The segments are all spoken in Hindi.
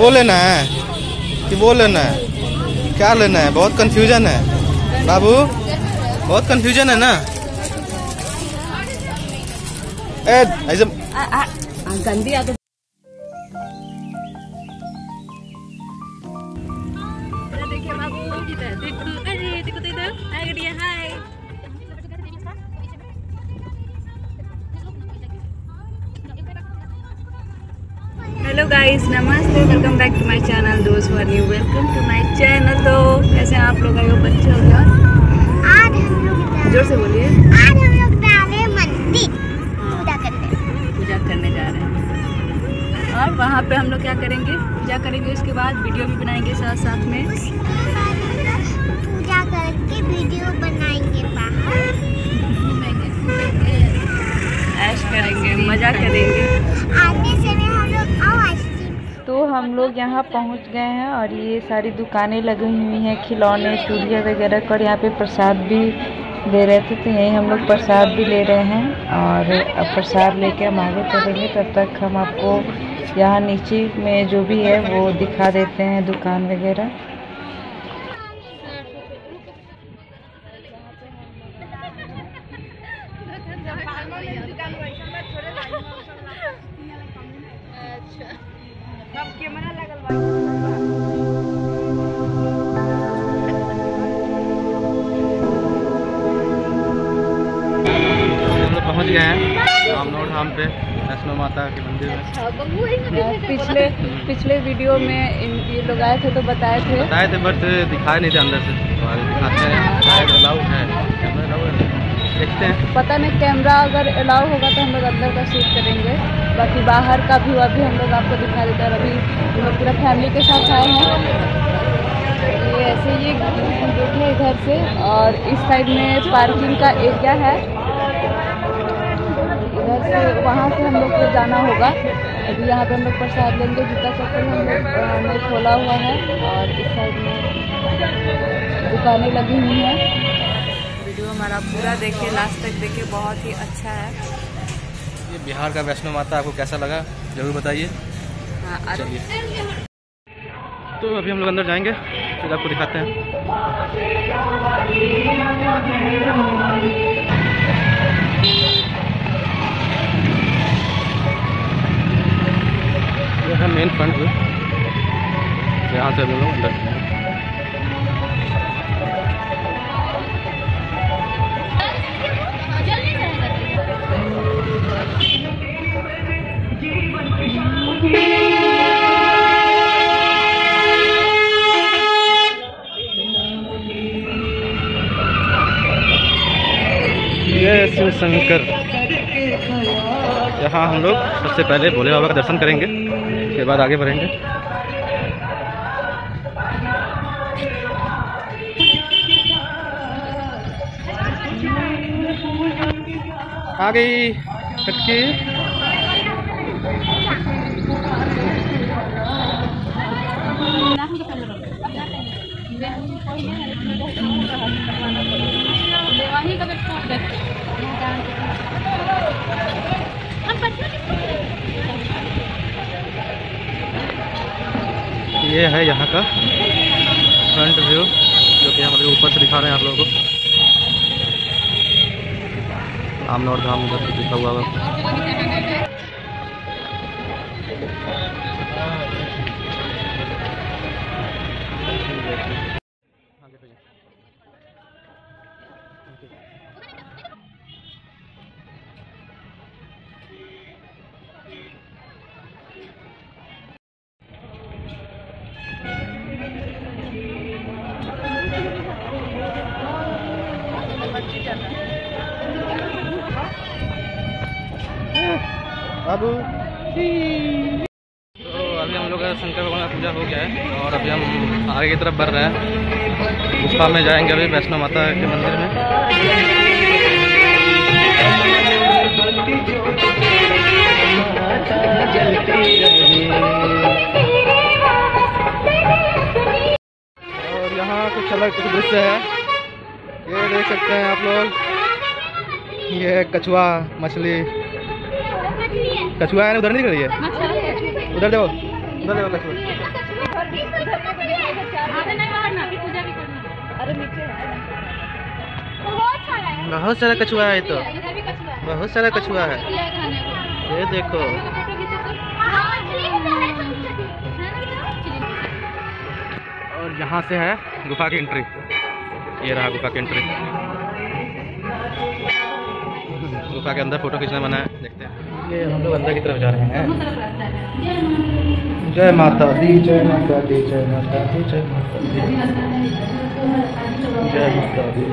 वो लेना है कि वो लेना है, क्या लेना है? बहुत कंफ्यूजन है बाबू, बहुत कंफ्यूजन है ना। गंदी आदत। देखिए बाबू इधर देखो, अरे देखो तो इधर आ गई है। हाय हेलो गाइस, नमस्ते, welcome back to my channel. दोस्त new welcome to my channel. तो कैसे आप लोग आए हो बच्चों? आज हम लोग जोर से बोलिए, आज हम लोग मंदिर पूजा करने जा रहे हैं और वहाँ पे हम लोग क्या करेंगे? पूजा करेंगे, उसके बाद वीडियो भी बनाएंगे साथ साथ में। पूजा करके वीडियो बनाएंगे, ऐश करेंगे, मजा करेंगे। आने से में हम लोग आइसक्रीम। तो हम लोग यहाँ पहुँच गए हैं और ये सारी दुकानें लगी हुई हैं खिलौने चूड़िया वगैरह का, और यहाँ पे प्रसाद भी दे रहे थे। तो यहीं हम लोग प्रसाद भी ले रहे हैं और अब प्रसाद लेके हम आगे चलेंगे। तब तक हम आपको यहाँ नीचे में जो भी है वो दिखा देते हैं दुकान वगैरह। पहुंच गए हैं अमनौर धाम पे, वैष्णो माता के मंदिर में। पिछले वीडियो में ये लोग आए थे तो बताए थे बट दिखाए नहीं थे अंदर से। दिखाते हैं, अलाउ है, कैमरा अलाउ है, देखते हैं। पता नहीं कैमरा अगर अलाउ होगा तो हम लोग अंदर का शूट करेंगे, बाकी बाहर का भी अभी हम लोग आपको दिखा देते हैं। अभी हम लोग पूरा फैमिली के साथ आए हैं। ये ऐसे ये देखे इधर से, और इस साइड में पार्किंग का एरिया है, इधर से वहाँ से हम लोग को जाना होगा। अभी यहाँ पे हम लोग प्रसाद लेंगे, जूता चप्पल हम लोग खोला हुआ है, और इस साइड में दुकानें लगी हुई हैं। वीडियो हमारा पूरा देखे, लास्ट तक देखे, बहुत ही अच्छा है। ये बिहार का वैष्णो माता आपको कैसा लगा जरूर बताइए। हाँ, तो अभी हम लोग अंदर जाएंगे, फिर आपको दिखाते हैं। ये है मेन फ्रंट पे, यहाँ से अभी हम लोग अंदर। शिव शंकर, यहाँ हम लोग सबसे पहले भोले बाबा का दर्शन करेंगे, उसके बाद आगे बढ़ेंगे। आ गई कटकी। ये है यहाँ का फ्रंट व्यू, जो कि हम अभी ऊपर से दिखा रहे हैं आप लोगों को। अमनौर धाम उधर से दिखा हुआ है। बाबू तो अभी हम लोग का शंकर भगवान का पूजा हो गया है और अभी हम आगे की तरफ बढ़ रहे हैं। गुफा में जाएंगे अभी, वैष्णो माता के मंदिर में। और यहाँ कुछ अलग कुछ दृश्य है, ये देख सकते हैं आप लोग। ये कछुआ मछली, कछुआ है ना, उधर नहीं कर रही है, उधर देखो। बहुत सारा कछुआ है, तो बहुत सारा कछुआ है, ये देखो। और यहाँ से है गुफा की एंट्री, ये रहा गुफा की एंट्री। गुफा के अंदर फोटो खींचना मना है, देखते हैं। ये हम लोग अंदर की तरफ जा रहे हैं। जय माता दी, जय माता दी, जय माता दी, जय माता दी, जय माता दी, जय माता दी।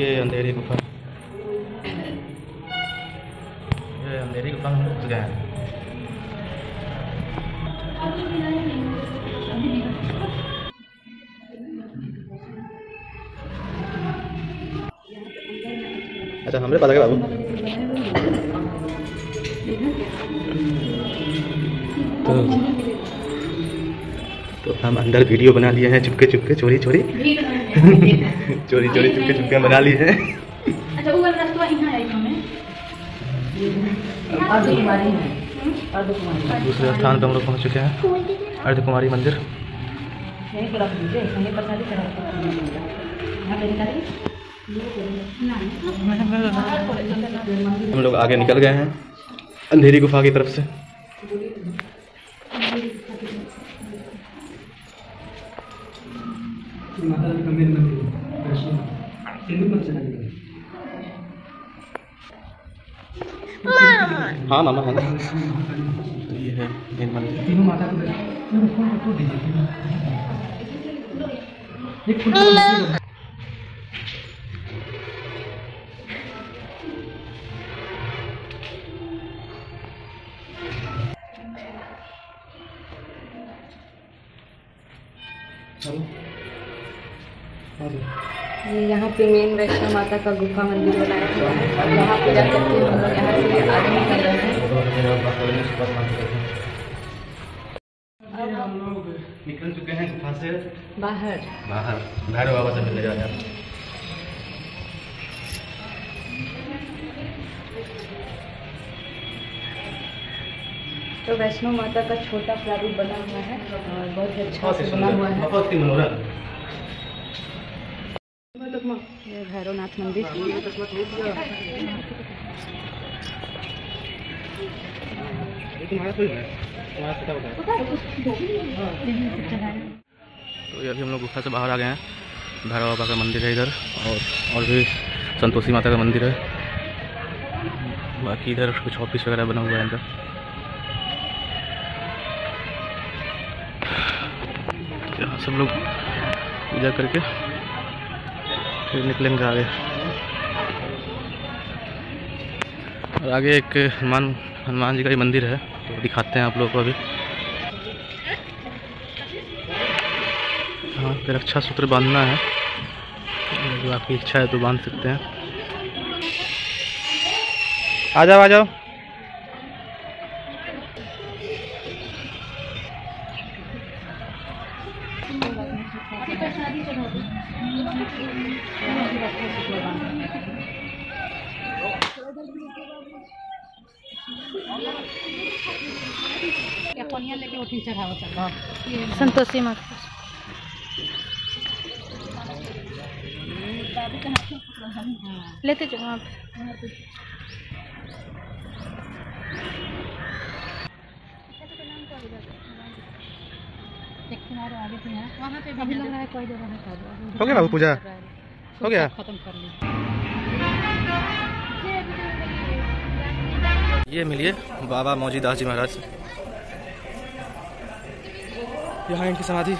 ये अंधेरी गुफा, ये अंधेरी गुफा हम लोग गए हैं। अच्छा हमरे पास बाबू, तो हम अंदर वीडियो बना लिए हैं, चुपके चुपके चोरी चोरी चोरी चोरी चुपके चुपके बना लिए हैं। अच्छा वो रास्ता यहां है, हमें अर्धकुमारी है, दूसरे स्थान पर हम लोग पहुँच चुके हैं, अर्धकुमारी मंदिर। हम लोग आगे निकल गए हैं अंधेरी गुफा की तरफ से। हाँ मामा है ना, ये है तीनों माता को फोटो दीजिए। ये यहाँ पे मेन वैष्णो माता का गुफा मंदिर बनाया हुआ है, और यहाँ पे जाकर के हम लोग यहाँ से आगे निकल रहे हैं। अब हम लोग निकल चुके हैं गुफा से बाहर, बाहर भैरव बाबा से मिलने जा रहे हैं। तो वैष्णो माता का छोटा प्रारूप बना हुआ है और बहुत अच्छा से बना हुआ है, बहुत ही मनोरम। ये भैरवनाथ मंदिर, तो ये अभी हम लोग गुफा से बाहर आ गए हैं। भैरव बाबा का मंदिर है इधर, और भी संतोषी माता का मंदिर है। बाकी इधर कुछ ऑफिस वगैरह बना हुआ है इनका। यहाँ सब लोग पूजा करके फिर निकलेंगे आगे। और आगे एक हनुमान जी का ही मंदिर है, तो दिखाते हैं आप लोगों को अभी। हाँ फिर रक्षा सूत्र बांधना है, जो आपकी इच्छा है तो बांध सकते हैं। आ जाओ आ जाओ। संतोषी माता, लेते चलो आप। हो गया बाबू, पूजा हो गया, खत्म कर ली। ये मिलिए बाबा मौजी दास जी महाराज, यहाँ इनकी समाधि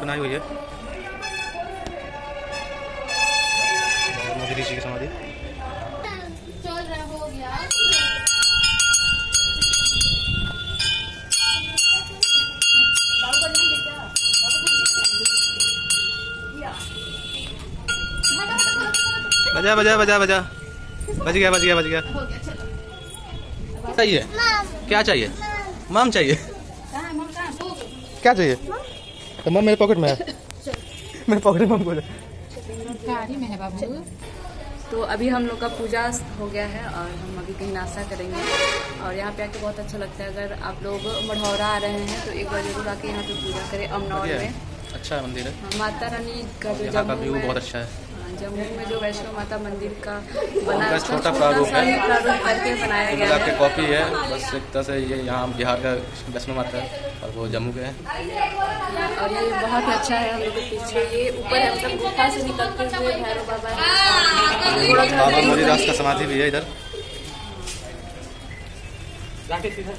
बनाई हुई है, मौजी ऋषि की समाधि। बजा बजा बजा बजा, बज गया बज गया बज गया। चाहिए क्या? चाहिए माम, चाहिए क्या? चाहिए तो मम मेरे पॉकेट में है, मेरे पॉकेट में मम को गाड़ी में है बाबू। तो अभी हम लोग का पूजा हो गया है और हम अभी कहीं नाश्ता करेंगे और यहाँ पे आके बहुत अच्छा लगता है। अगर आप लोग मढ़ौरा आ रहे हैं तो एक बार जरूर आके यहाँ पे पूजा करें। अमनौर में अच्छा मंदिर है, माता रानी का व्यू बहुत अच्छा है। जम्मू में जो वैष्णो माता मंदिर का बना छोटा प्रारूप है, बनाया गया कॉपी है, बस एक तरह से ये यहाँ बिहार का वैष्णो माता है और वो जम्मू के है और ये बहुत अच्छा है। हम लोग पीछे ये ऊपर हम सब गुफा से निकलते हुए भैरव बाबा है, मौजी दास का समाधि भी है इधर।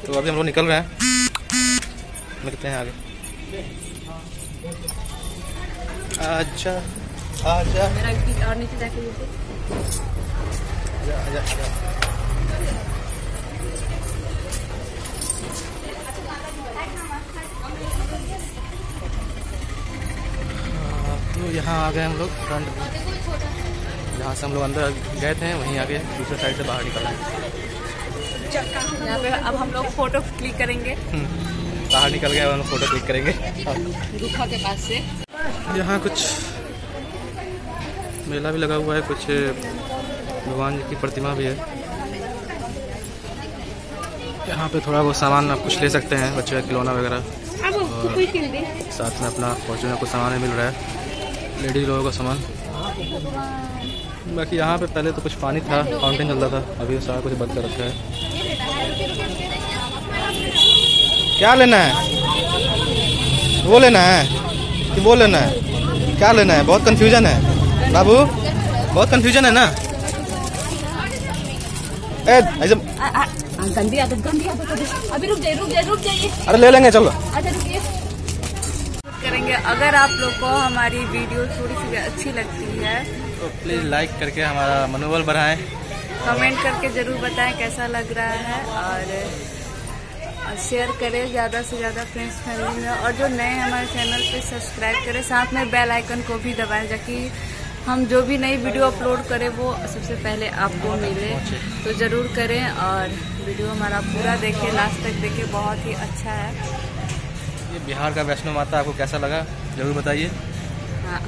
तो अभी हम लोग निकल रहे हैं, मिलते हैं आगे। अच्छा आजा और नीचे जाके तो यहाँ आ गए हम लोग फ्रंट में, जहाँ से हम लोग अंदर गए थे वहीं आगे दूसरे साइड से बाहर निकल आए। यहाँ पे अब हम लोग फोटो क्लिक करेंगे, बाहर निकल गए हम लोग फोटो क्लिक करेंगे गुफा के पास से। यहाँ कुछ मेला भी लगा हुआ है, कुछ भगवान जी की प्रतिमा भी है। यहाँ पे थोड़ा बहुत सामान आप कुछ ले सकते हैं, बच्चों का खिलौना वगैरह, और साथ में अपना फॉर्चूनर को सामान मिल रहा है, लेडीज लोगों का सामान। बाकी यहाँ पे पहले तो कुछ पानी था, फाउंटेन चलता था, अभी सारा कुछ बंद कर रखा है। क्या लेना है, वो लेना है कि वो लेना है, क्या लेना है, बहुत कन्फ्यूजन है बाबू, बहुत कन्फ्यूजन है ना। ए ऐसे गंदी आदत अभी रुक जाइए। अरे ले लेंगे, चलो अच्छा रुकिए करेंगे। अगर आप लोग को हमारी वीडियो थोड़ी सी अच्छी लगती है तो प्लीज लाइक करके हमारा मनोबल बढ़ाएं, कमेंट करके जरूर बताएं कैसा लग रहा है और शेयर करें ज़्यादा से ज़्यादा फ्रेंड्स फैमिली में, और जो नए हमारे चैनल पे सब्सक्राइब करें, साथ में बेल आइकन को भी दबाएं ताकि हम जो भी नई वीडियो अपलोड करें वो सबसे पहले आपको मिले। तो ज़रूर करें और वीडियो हमारा पूरा देखें, लास्ट तक देखें, बहुत ही अच्छा है। ये बिहार का वैष्णो माता आपको कैसा लगा ज़रूर बताइए। हाँ,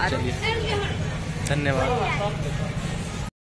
धन्यवाद।